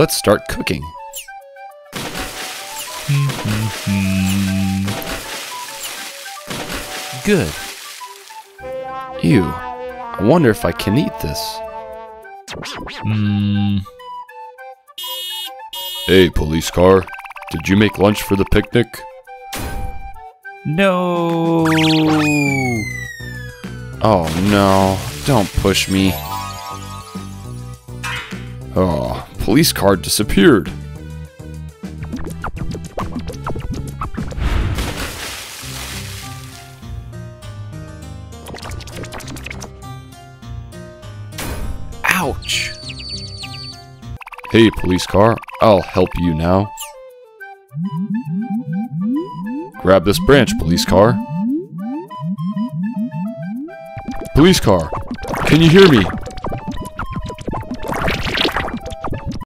Let's start cooking. Good. Ew. I wonder if I can eat this. Hey, police car. Did you make lunch for the picnic? No. Oh no, don't push me. Oh, police car disappeared. Ouch. Hey, police car, I'll help you now. Grab this branch, police car. Police car, can you hear me?